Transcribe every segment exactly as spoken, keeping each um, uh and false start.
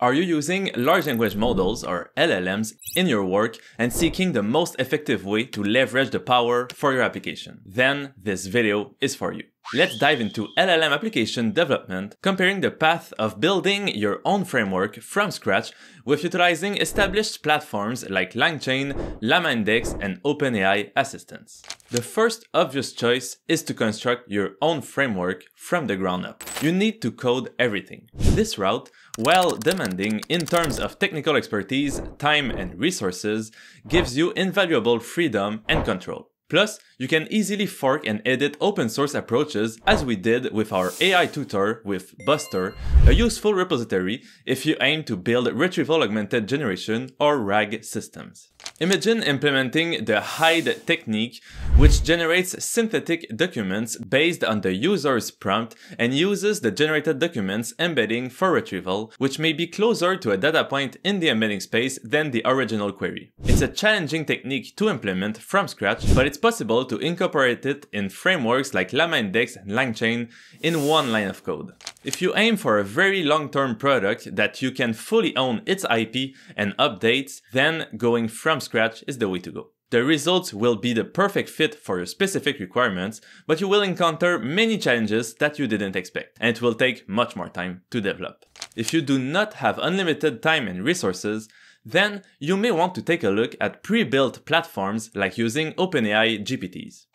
Are you using large language models or L L Ms in your work and seeking the most effective way to leverage the power for your application? Then this video is for you. Let's dive into L L M application development, comparing the path of building your own framework from scratch with utilizing established platforms like LangChain, LlamaIndex, and OpenAI assistants. The first obvious choice is to construct your own framework from the ground up. You need to code everything. This route, while demanding in terms of technical expertise, time, and resources, gives you invaluable freedom and control. Plus, you can easily fork and edit open source approaches as we did with our A I tutor with Buster, a useful repository if you aim to build retrieval augmented generation or R A G systems. Imagine implementing the HyDE technique, which generates synthetic documents based on the user's prompt and uses the generated documents embedding for retrieval, which may be closer to a data point in the embedding space than the original query. It's a challenging technique to implement from scratch, but it's possible to incorporate it in frameworks like LlamaIndex and LangChain in one line of code. If you aim for a very long-term product that you can fully own its I P and updates, then going from scratch is the way to go. The results will be the perfect fit for your specific requirements, but you will encounter many challenges that you didn't expect, and it will take much more time to develop. If you do not have unlimited time and resources, then you may want to take a look at pre-built platforms like using OpenAI G P Ts.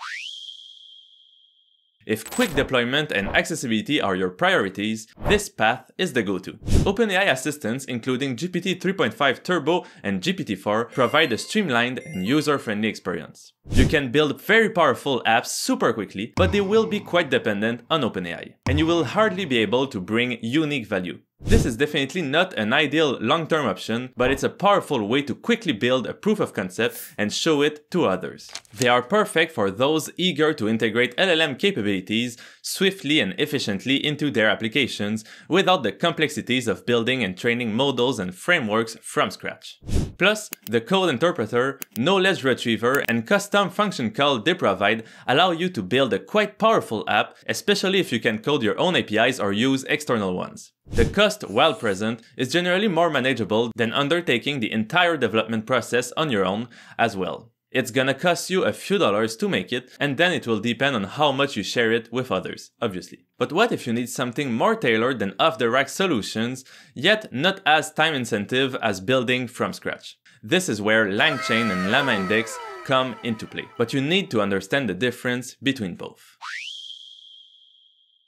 If quick deployment and accessibility are your priorities, this path is the go-to. OpenAI assistants, including G P T three point five Turbo and G P T four, provide a streamlined and user-friendly experience. You can build very powerful apps super quickly, but they will be quite dependent on OpenAI, and you will hardly be able to bring unique value. This is definitely not an ideal long-term option, but it's a powerful way to quickly build a proof of concept and show it to others. They are perfect for those eager to integrate L L M capabilities swiftly and efficiently into their applications without the complexities of building and training models and frameworks from scratch. Plus, the code interpreter, knowledge retriever, and custom function call they provide allow you to build a quite powerful app, especially if you can code your own A P Is or use external ones. The cost, while present, is generally more manageable than undertaking the entire development process on your own as well. It's gonna cost you a few dollars to make it, and then it will depend on how much you share it with others, obviously. But what if you need something more tailored than off-the-rack solutions, yet not as time-intensive as building from scratch? This is where LangChain and LlamaIndex come into play, but you need to understand the difference between both.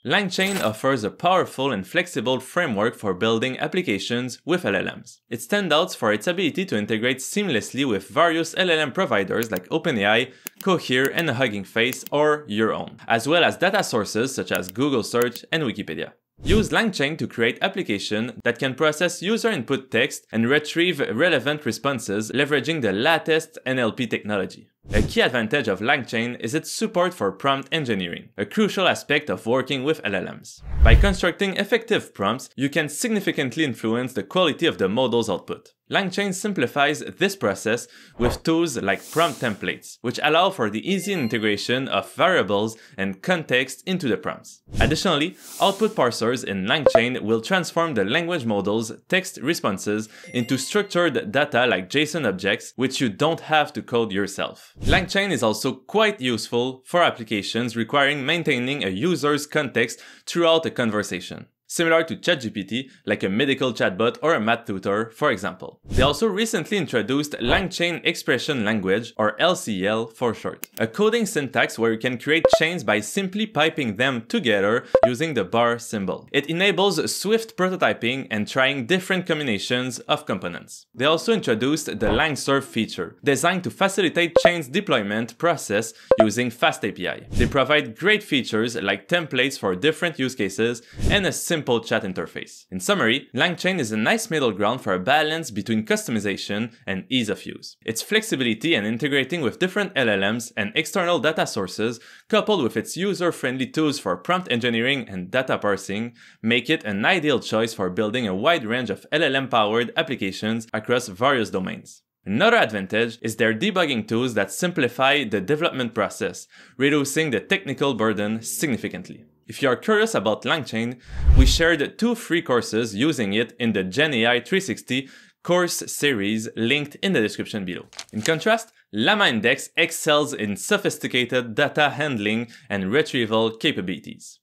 LangChain offers a powerful and flexible framework for building applications with L L Ms. It stands out for its ability to integrate seamlessly with various L L M providers like OpenAI, Cohere, and Hugging Face, or your own, as well as data sources such as Google Search and Wikipedia. Use LangChain to create applications that can process user input text and retrieve relevant responses leveraging the latest N L P technology. A key advantage of LangChain is its support for prompt engineering, a crucial aspect of working with L L Ms. By constructing effective prompts, you can significantly influence the quality of the model's output. LangChain simplifies this process with tools like prompt templates, which allow for the easy integration of variables and context into the prompts. Additionally, output parsers in LangChain will transform the language model's text responses into structured data like JSON objects, which you don't have to code yourself. LangChain is also quite useful for applications requiring maintaining a user's context throughout a conversation, similar to ChatGPT, like a medical chatbot or a math tutor, for example. They also recently introduced LangChain Expression Language, or L C E L for short, a coding syntax where you can create chains by simply piping them together using the bar symbol. It enables swift prototyping and trying different combinations of components. They also introduced the LangServe feature, designed to facilitate chains deployment process using FastAPI. They provide great features like templates for different use cases and a simple simple chat interface. In summary, LangChain is a nice middle ground for a balance between customization and ease of use. Its flexibility and integrating with different L L Ms and external data sources, coupled with its user-friendly tools for prompt engineering and data parsing, make it an ideal choice for building a wide range of L L M-powered applications across various domains. Another advantage is their debugging tools that simplify the development process, reducing the technical burden significantly. If you are curious about LangChain, we shared two free courses using it in the Gen A I three sixty course series linked in the description below. In contrast, LlamaIndex excels in sophisticated data handling and retrieval capabilities.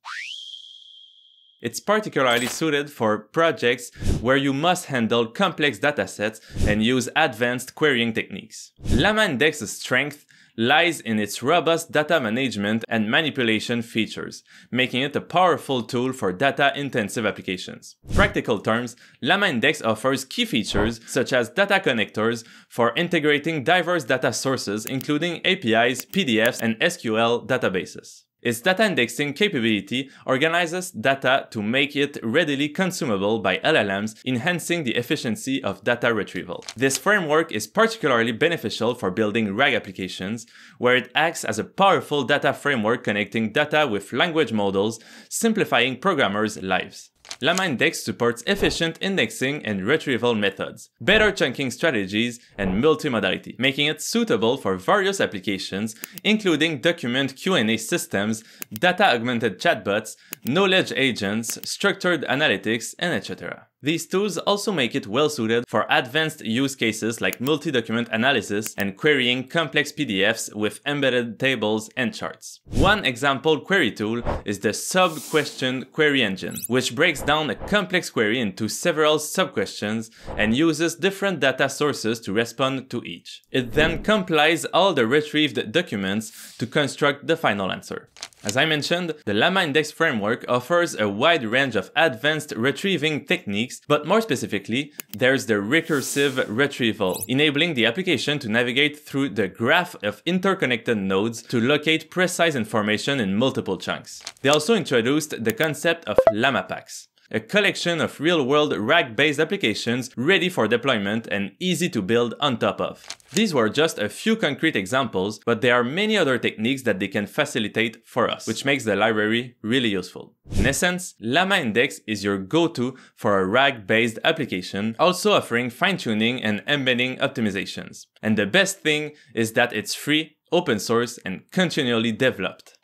It's particularly suited for projects where you must handle complex datasets and use advanced querying techniques. LlamaIndex's strength lies in its robust data management and manipulation features, making it a powerful tool for data-intensive applications. In practical terms, LlamaIndex offers key features such as data connectors for integrating diverse data sources, including A P Is, P D Fs, and S Q L databases. Its data indexing capability organizes data to make it readily consumable by L L Ms, enhancing the efficiency of data retrieval. This framework is particularly beneficial for building RAG applications, where it acts as a powerful data framework connecting data with language models, simplifying programmers' lives. LlamaIndex supports efficient indexing and retrieval methods, better chunking strategies, and multimodality, making it suitable for various applications, including document Q and A systems, data-augmented chatbots, knowledge agents, structured analytics, and et cetera. These tools also make it well-suited for advanced use cases like multi-document analysis and querying complex P D Fs with embedded tables and charts. One example query tool is the sub-question query engine, which breaks down a complex query into several sub-questions and uses different data sources to respond to each. It then compiles all the retrieved documents to construct the final answer. As I mentioned, the LlamaIndex framework offers a wide range of advanced retrieving techniques, but more specifically, there's the recursive retrieval, enabling the application to navigate through the graph of interconnected nodes to locate precise information in multiple chunks. They also introduced the concept of LlamaPacks, a collection of real-world RAG-based applications ready for deployment and easy to build on top of. These were just a few concrete examples, but there are many other techniques that they can facilitate for us, which makes the library really useful. In essence, LlamaIndex is your go-to for a RAG-based application, also offering fine-tuning and embedding optimizations. And the best thing is that it's free, open source, and continually developed.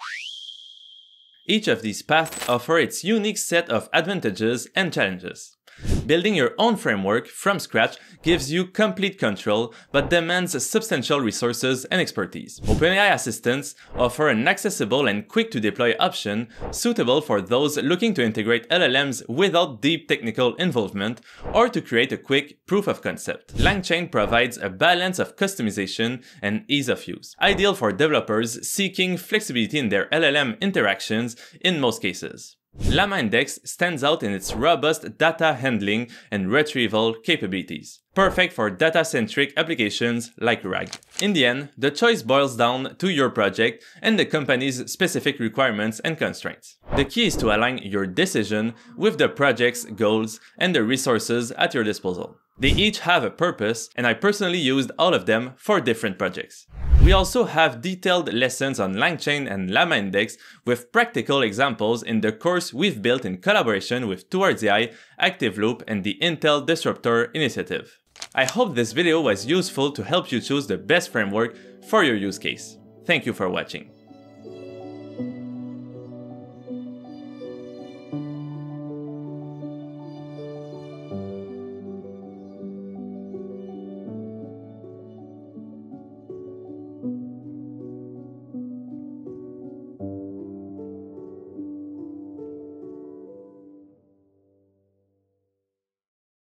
Each of these paths offer its unique set of advantages and challenges. Building your own framework from scratch gives you complete control, but demands substantial resources and expertise. OpenAI assistants offer an accessible and quick-to-deploy option suitable for those looking to integrate L L Ms without deep technical involvement or to create a quick proof of concept. LangChain provides a balance of customization and ease of use, ideal for developers seeking flexibility in their L L M interactions in most cases. LlamaIndex stands out in its robust data handling and retrieval capabilities, perfect for data-centric applications like RAG. In the end, the choice boils down to your project and the company's specific requirements and constraints. The key is to align your decision with the project's goals and the resources at your disposal. They each have a purpose, and I personally used all of them for different projects. We also have detailed lessons on LangChain and LlamaIndex with practical examples in the course we've built in collaboration with Towards A I, Active Loop, and the Intel Disruptor Initiative. I hope this video was useful to help you choose the best framework for your use case. Thank you for watching.